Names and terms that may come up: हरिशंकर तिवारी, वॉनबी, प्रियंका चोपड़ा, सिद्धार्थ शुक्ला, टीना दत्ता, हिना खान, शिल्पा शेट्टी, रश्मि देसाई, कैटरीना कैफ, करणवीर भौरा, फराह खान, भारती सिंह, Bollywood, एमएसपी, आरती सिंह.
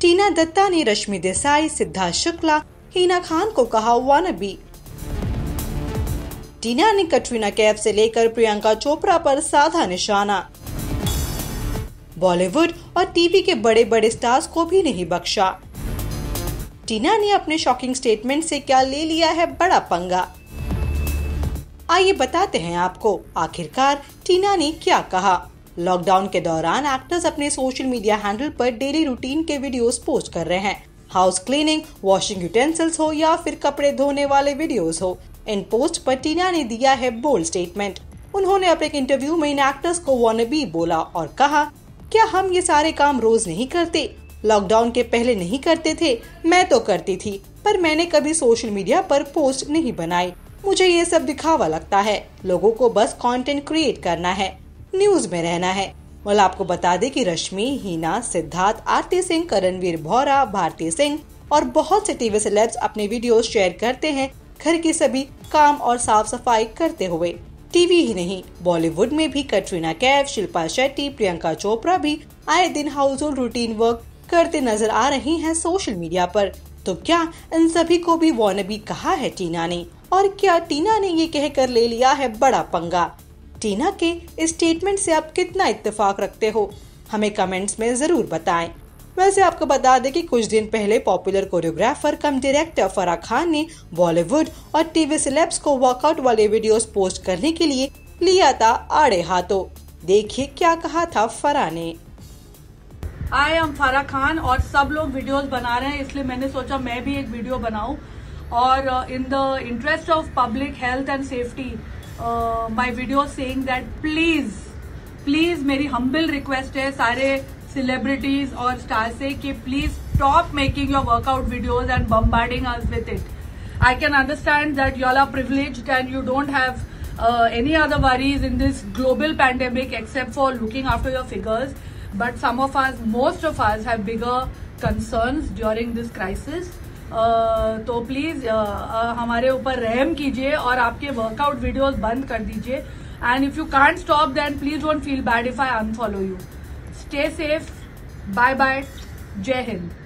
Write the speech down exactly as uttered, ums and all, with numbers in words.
टीना दत्ता ने रश्मि देसाई, सिद्धार्थ शुक्ला, हिना खान को कहा वानबी। टीना ने कैटरीना कैफ से लेकर प्रियंका चोपड़ा पर साधा निशाना। बॉलीवुड और टीवी के बड़े बड़े स्टार्स को भी नहीं बख्शा। टीना ने अपने शॉकिंग स्टेटमेंट से क्या ले लिया है बड़ा पंगा, आइए बताते हैं आपको आखिरकार टीना ने क्या कहा। लॉकडाउन के दौरान एक्टर्स अपने सोशल मीडिया हैंडल पर डेली रूटीन के वीडियोस पोस्ट कर रहे हैं। हाउस क्लीनिंग, वॉशिंग यूटेंसिल्स हो या फिर कपड़े धोने वाले वीडियोस हो, इन पोस्ट पर टीना ने दिया है बोल्ड स्टेटमेंट। उन्होंने अपने एक इंटरव्यू में इन एक्टर्स को वॉनबी बोला और कहा, क्या हम ये सारे काम रोज नहीं करते? लॉकडाउन के पहले नहीं करते थे? मैं तो करती थी, पर मैंने कभी सोशल मीडिया पर पोस्ट नहीं बनाई। मुझे ये सब दिखावा लगता है। लोगों को बस कंटेंट क्रिएट करना है, न्यूज में रहना है। वाल आपको बता दे कि रश्मि, हिना, सिद्धार्थ, आरती सिंह, करणवीर भौरा, भारती सिंह और बहुत से टीवी सेलेब्स अपने वीडियोस शेयर करते हैं घर के सभी काम और साफ सफाई करते हुए। टीवी ही नहीं, बॉलीवुड में भी कैटरीना कैफ, शिल्पा शेट्टी, प्रियंका चोपड़ा भी आए दिन हाउस होल्ड रूटीन वर्क करते नजर आ रही हैं सोशल मीडिया पर। तो क्या इन सभी को भी वॉनबी कहा है टीना ने? और क्या टीना ने ये कहकर ले लिया है बड़ा पंगा? टीना के इस स्टेटमेंट से आप कितना इत्तेफाक रखते हो, हमें कमेंट्स में जरूर बताएं। वैसे आपको बता दें कि कुछ दिन पहले popular choreographer cum director फराह खान ने बॉलीवुड और टीवी सेलेब्स को वर्कआउट वाले वीडियोस पोस्ट करने के लिए लिया था आड़े हाथों। देखिए क्या कहा था फराह ने। आई एम फराह खान और सब लोग वीडियोस बना रहे हैं, इसलिए मैंने सोचा मैं भी एक वीडियो बनाऊं और in the interest of public health and safety my video saying that please please मेरी हम्बल रिक्वेस्ट है सारे सेलिब्रिटीज और स्टार से कि please stop making your workout videos and bombarding us with it. I can understand that you all are privileged and you don't have any other worries in this global pandemic except for looking after your figures, but some of us, most of us have bigger concerns during this crisis. तो please uh, uh, हमारे ऊपर रहम कीजिए और आपके workout videos बंद कर दीजिए। And if you can't stop then please don't feel bad if I unfollow you. Stay safe, bye bye, जय हिंद।